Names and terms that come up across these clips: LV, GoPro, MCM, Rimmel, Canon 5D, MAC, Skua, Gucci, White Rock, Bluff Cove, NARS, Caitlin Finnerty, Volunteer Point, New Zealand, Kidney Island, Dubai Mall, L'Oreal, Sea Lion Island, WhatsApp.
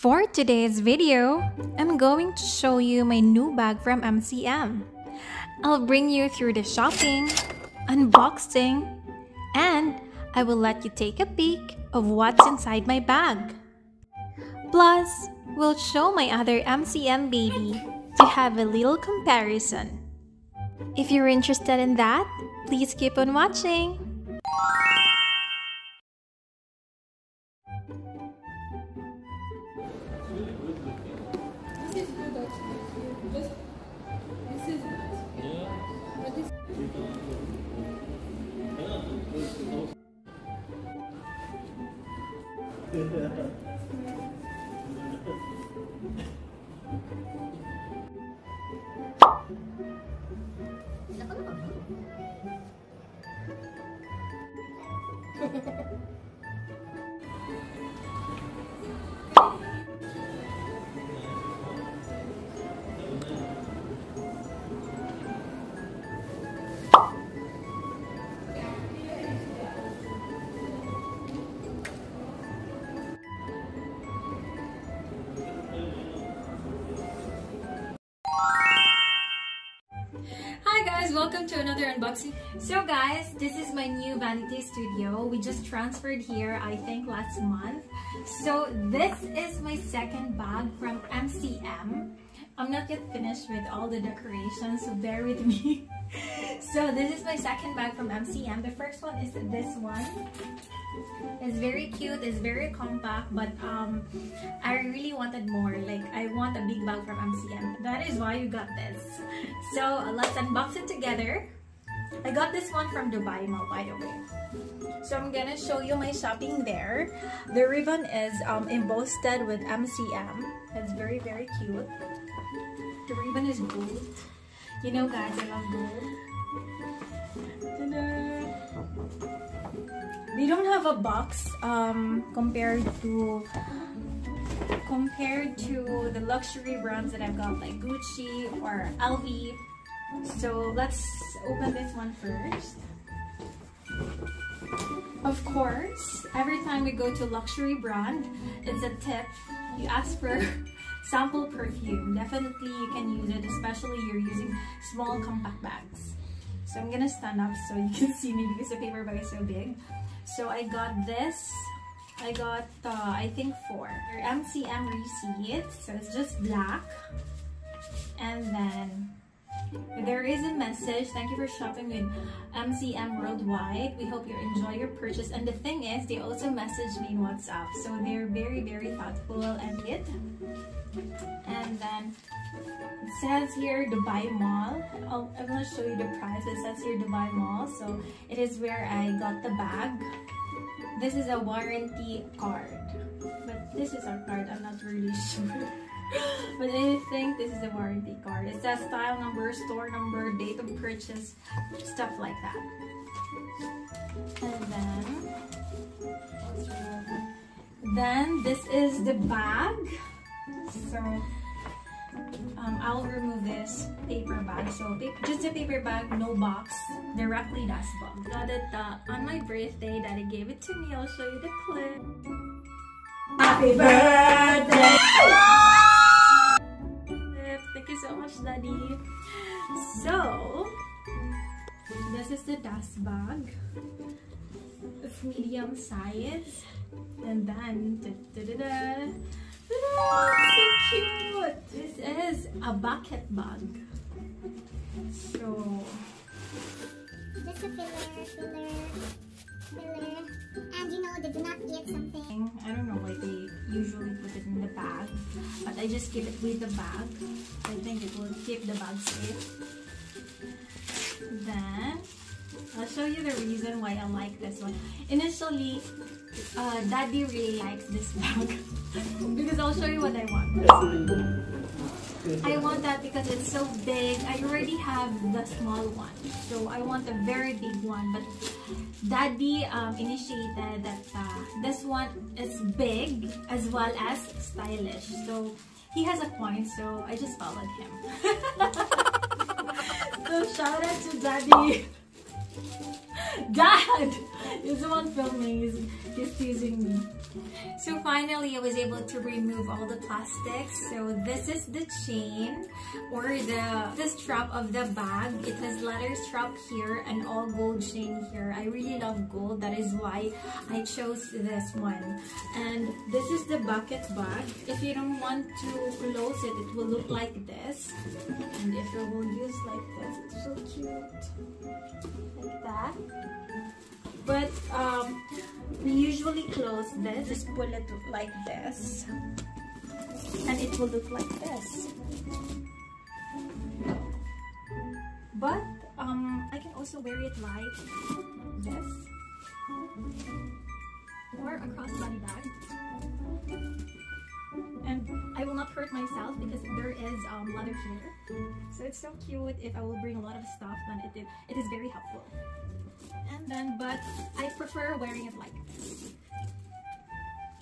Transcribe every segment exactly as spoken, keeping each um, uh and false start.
For today's video, I'm going to show you my new bag from M C M. I'll bring you through the shopping, unboxing, and I will let you take a peek of what's inside my bag. Plus, we'll show my other M C M baby to have a little comparison. If you're interested in that, please keep on watching. Welcome to another unboxing. So guys, this is my new vanity studio. We just transferred here, I think last month. So this is my second bag from M C M. I'm not yet finished with all the decorations, so bear with me. So this is my second bag from M C M. The first one is this one. It's very cute, it's very compact, but um, I really wanted more. Like, I want a big bag from M C M. That is why you got this. So uh, let's unbox it together. I got this one from Dubai Mall, by the way. So I'm gonna show you my shopping there. The ribbon is um, embossed with M C M. It's very, very cute. The ribbon is gold. You know, guys, I love gold. Ta-da! They don't have a box um, compared to compared to the luxury brands that I've got, like Gucci or L V. So let's open this one first. Of course, every time we go to luxury brand, it's a tip. You ask for sample perfume. Definitely you can use it, especially if you're using small compact bags. So I'm gonna stand up so you can see me because the paper bag is so big. So I got this. I got, uh, I think, four. Your M C M receipt. So it's just black. And then there is a message. Thank you for shopping with M C M Worldwide. We hope you enjoy your purchase. And the thing is, they also messaged me in WhatsApp. So they're very, very thoughtful and cute. And then it says here Dubai Mall. I'll, I'm going to show you the price. It says here Dubai Mall. So it is where I got the bag. This is a warranty card. But this is our card. I'm not really sure. But I think this is a warranty card. It says style number, store number, date of purchase, stuff like that. And then, then this is the bag. So um, I'll remove this paper bag. So just a paper bag, no box, directly dust box. Now that uh, on my birthday, Daddy gave it to me. I'll show you the clip. Happy birthday! Thank you so much, Daddy. So this is the dust bag. It's medium size. And then da, da, da, da. Oh, so cute. This is a bucket bag. So just a filler, filler, filler. And you know they do not get something. I don't know why they usually put it in the bag, but I just keep it with the bag. I think it will keep the bag safe. Then I'll show you the reason why I like this one. Initially, uh, Daddy really likes this bag because I'll show you what I want. I want that because it's so big. I already have the small one, so I want a very big one. But Daddy um, initiated that uh, this one is big as well as stylish. So he has a coin, so I just followed him. So shout out to Daddy. Dad! He's the one filming, he's, he's teasing me. So finally, I was able to remove all the plastics. So this is the chain or the, the strap of the bag. It has leather strap here and all gold chain here. I really love gold, that is why I chose this one. And this is the bucket bag. If you don't want to close it, it will look like this. And if you will use like this, it's so cute. Like that. But um, we usually close this, just pull it like this, and it will look like this. But um, I can also wear it like this, or a crossbody bag. And I will not hurt myself because there is um, leather here. So it's so cute. If I will bring a lot of stuff, then it, it is very helpful. And then, but I prefer wearing it like this.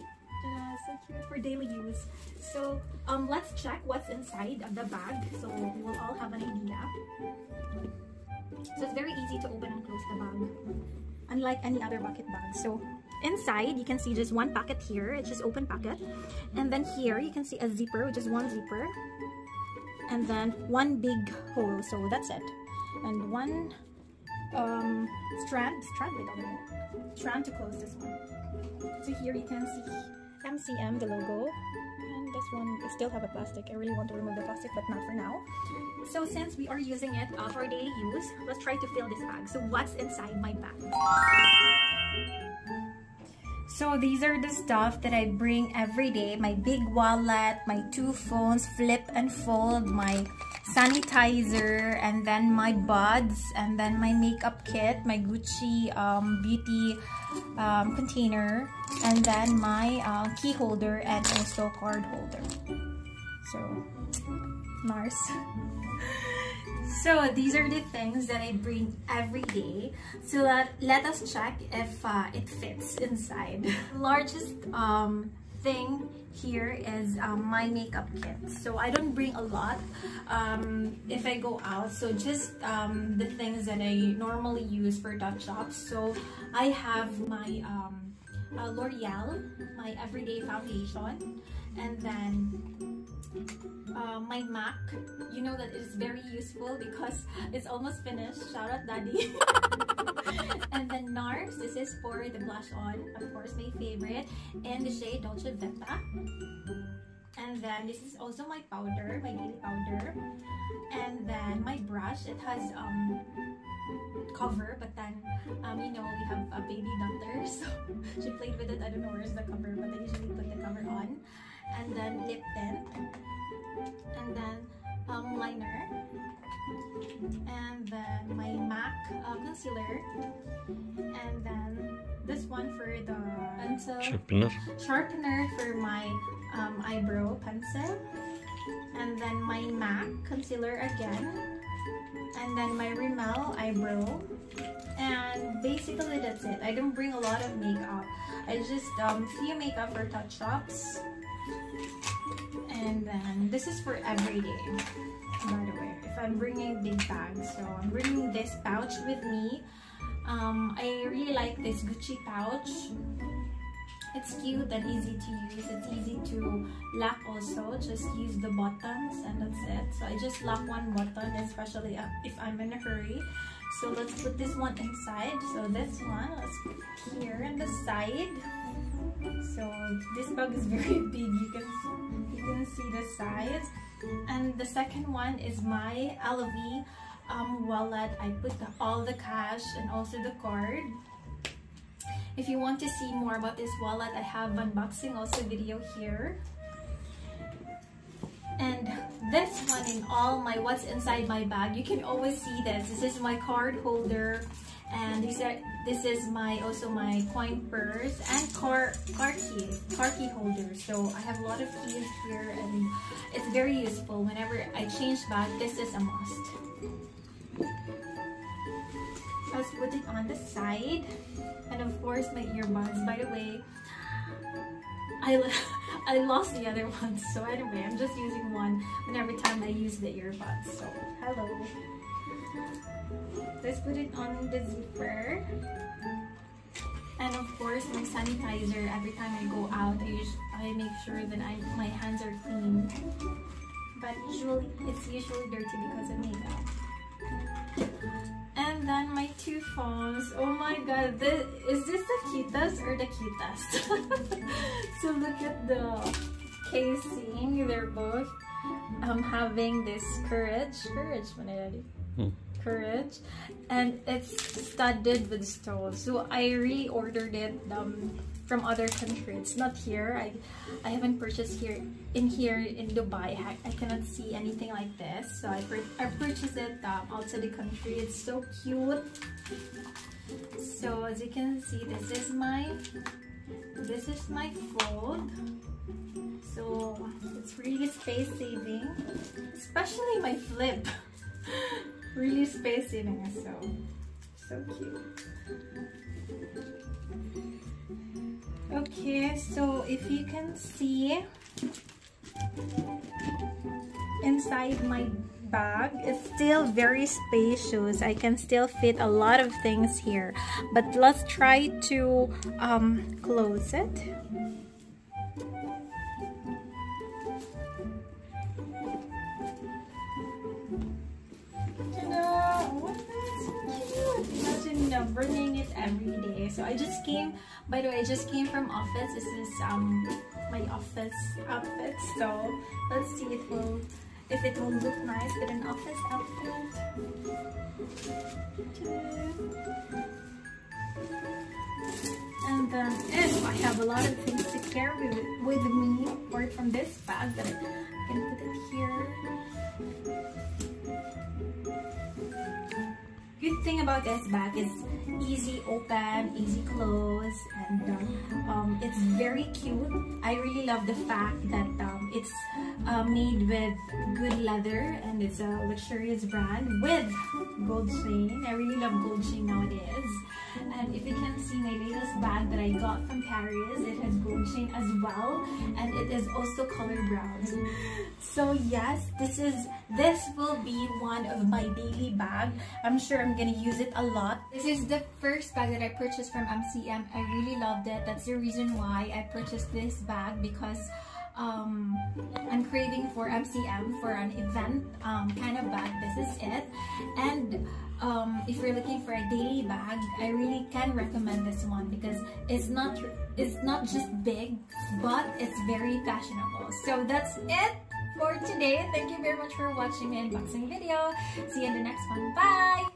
Uh, so cute for daily use. So um, let's check what's inside of the bag, so we'll all have an idea. So it's very easy to open and close the bag, unlike any other bucket bag. So inside, you can see just one pocket here. It's just open pocket. And then here, you can see a zipper, which is one zipper. And then one big hole. So that's it. And one um, strand. Strand, wait, I don't know. Strand to close this one. So here you can see M C M, the logo. And this one, I still have a plastic. I really want to remove the plastic, but not for now. So since we are using it uh, for daily use, let's try to fill this bag. So what's inside my bag? So these are the stuff that I bring every day. My big wallet, my two phones, flip and fold, my sanitizer, and then my buds, and then my makeup kit, my Gucci um, beauty um, container, and then my uh, key holder and also card holder. So, NARS. So these are the things that I bring every day. So let, let us check if uh, it fits inside. The largest um, thing here is um, my makeup kit. So I don't bring a lot um, if I go out. So just um, the things that I normally use for touch-ups. So I have my um, uh, L'Oreal, my everyday foundation, and then Uh, my MAC, you know that it's very useful because it's almost finished. Shout out, Daddy. And then NARS, this is for the blush on, of course, my favorite, and the shade Dolce Vita. And then this is also my powder, my daily powder, and then my brush. It has um cover, but then um you know we have a baby daughter, so she played with it. I don't know where's the cover, but I usually put the cover on. And then lip tint, and then um, liner, and then my MAC uh, concealer, and then this one for the pencil sharpener, sharpener for my um, eyebrow pencil, and then my MAC concealer again, and then my Rimmel eyebrow. And basically that's it. I don't bring a lot of makeup. I just um, few makeup or touch-ups. And then this is for every day, by the way, if I'm bringing big bags. So I'm bringing this pouch with me. um I really like this Gucci pouch. It's cute and easy to use. It's easy to lock also, just use the buttons and that's it. So I just lock one button, especially if I'm in a hurry. So let's put this one inside. So this one, let's put it here on the side. So this bag is very big, you can you can see the size. And the second one is my L V um, wallet. I put the, all the cash and also the card. If you want to see more about this wallet, I have unboxing also video here. And this one, in all my what's inside my bag, you can always see this. This is my card holder, and these are this is my also my coin purse and car car key car key holder. So I have a lot of keys here, and it's very useful whenever I change bag. This is a must. Let's put it on the side, and of course my earbuds. By the way, I. I lost the other one, so anyway, I'm just using one, and every time I use the earbuds, so hello. Let's put it on the zipper. And of course, my sanitizer. Every time I go out, I, just, I make sure that I, my hands are clean. But usually, it's usually dirty because of makeup. And then my two phones. Oh my god, this, is this the cutest or the cutest? So look at the casing. They're both um, having this courage. Courage, manayari. Hmm. Courage. And it's studded with stones. So I reordered it um, from other countries. It's not here. I, I haven't purchased here in here in Dubai. I, I cannot see anything like this. So I, I purchased it um, outside the country. It's so cute. So as you can see, this is my this is my fold. So it's really space saving, especially my flip. Really space saving, so so cute. Okay, so if you can see inside my bag, it's still very spacious. I can still fit a lot of things here, but let's try to um, close it. Burning it every day. So I just came, by the way, I just came from office. This is um my office outfit. So let's see if it will if it will look nice with an office outfit. And then if I have a lot of things to carry with, with me or from this bag, but I can put it here. Good thing about this bag is easy open, easy close, and um, um, it's very cute. I really love the fact that um, it's uh, made with good leather and it's a luxurious brand with gold chain. I really love gold chain nowadays. And if you can see my latest bag that I got from Paris, it has gold chain as well, and it is also color brown. So yes, this is this will be one of my daily bag. I'm sure I'm gonna use it a lot. This is the first bag that I purchased from M C M. I really loved it. That's the reason why I purchased this bag, because um, I'm craving for M C M for an event um, kind of bag. This is it. And um, if you're looking for a daily bag, I really can recommend this one because it's not it's not just big, but it's very fashionable. So that's it for today. Thank you very much for watching my unboxing video. See you in the next one. Bye!